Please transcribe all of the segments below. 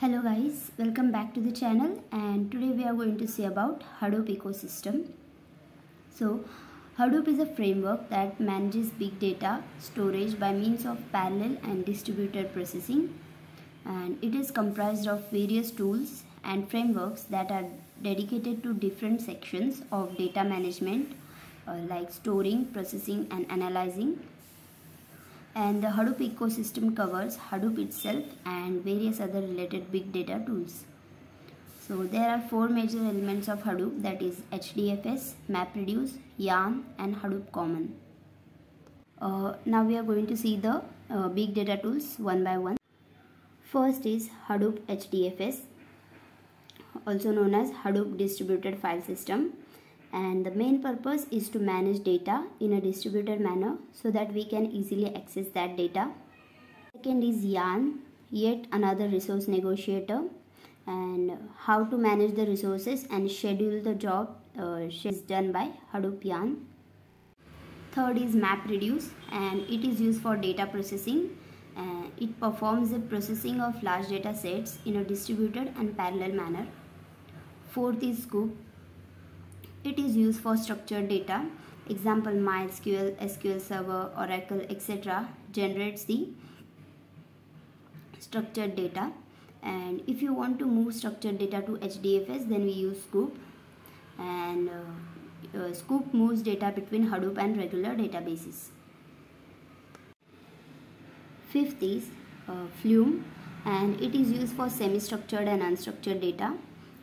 Hello guys, welcome back to the channel, and today we are going to see about Hadoop ecosystem. So Hadoop is a framework that manages big data storage by means of parallel and distributed processing, and it is comprised of various tools and frameworks that are dedicated to different sections of data management like storing, processing and analyzing. And the Hadoop ecosystem covers Hadoop itself and various other related big data tools. So there are four major elements of Hadoop, that is HDFS, MapReduce, YARN and Hadoop Common. Now we are going to see the big data tools one by one. First is Hadoop HDFS, also known as Hadoop Distributed File System. And the main purpose is to manage data in a distributed manner so that we can easily access that data. Second is YARN, yet another resource negotiator, and how to manage the resources and schedule the job is done by Hadoop YARN. Third is MapReduce, and it is used for data processing. It performs the processing of large data sets in a distributed and parallel manner. Fourth is Sqoop. It is used for structured data, example MySQL, SQL Server, Oracle, etc. generates the structured data, and if you want to move structured data to HDFS, then we use Sqoop, and Sqoop moves data between Hadoop and regular databases. Fifth is Flume, and it is used for semi-structured and unstructured data,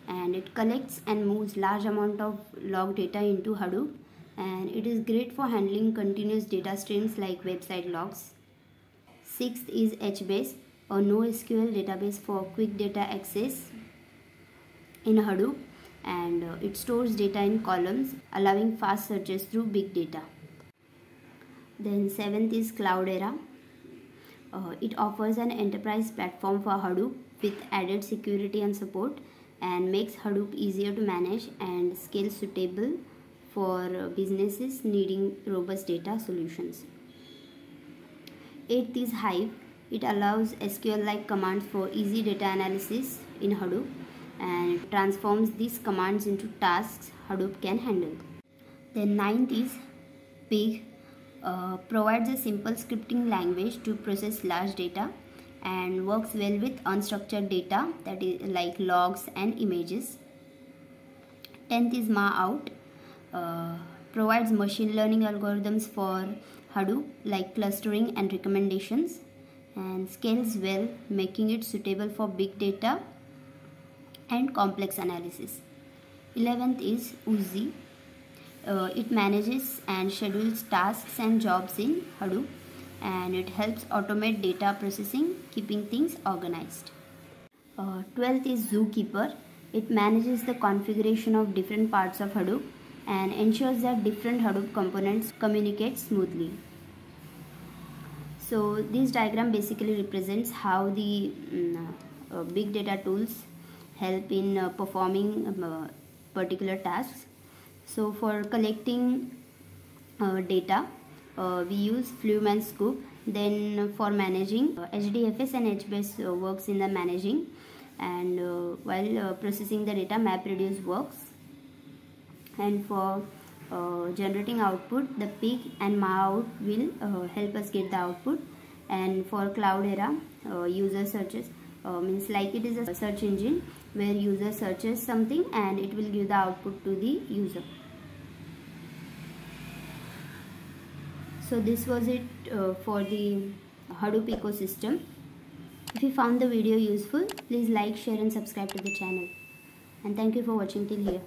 and it collects and moves large amount of log data into Hadoop, and it is great for handling continuous data streams like website logs. Sixth is HBase, a NoSQL database for quick data access in Hadoop, and it stores data in columns, allowing fast searches through big data. Then seventh is Cloudera. It offers an enterprise platform for Hadoop with added security and support, and makes Hadoop easier to manage and scale suitable for businesses needing robust data solutions. Eighth is Hive. It allows SQL-like commands for easy data analysis in Hadoop, and transforms these commands into tasks Hadoop can handle. Then ninth is Pig. Provides a simple scripting language to process large data, and works well with unstructured data, that is like logs and images. 10th is Mahout. Provides machine learning algorithms for Hadoop like clustering and recommendations, and scales well, making it suitable for big data and complex analysis. 11th is Oozie. It manages and schedules tasks and jobs in Hadoop, and it helps automate data processing, keeping things organized. 12th is Zookeeper. It manages the configuration of different parts of Hadoop and ensures that different Hadoop components communicate smoothly. So this diagram basically represents how the big data tools help in performing particular tasks. So for collecting data, we use Flume and Sqoop. Then for managing, HDFS and HBase works in the managing, and while processing the data, MapReduce works, and for generating output, the Pig and Mahout will help us get the output. And for Cloudera, user searches, means like it is a search engine where user searches something and it will give the output to the user. So this was it for the Hadoop ecosystem. If you found the video useful, please like, share and subscribe to the channel. And thank you for watching till here.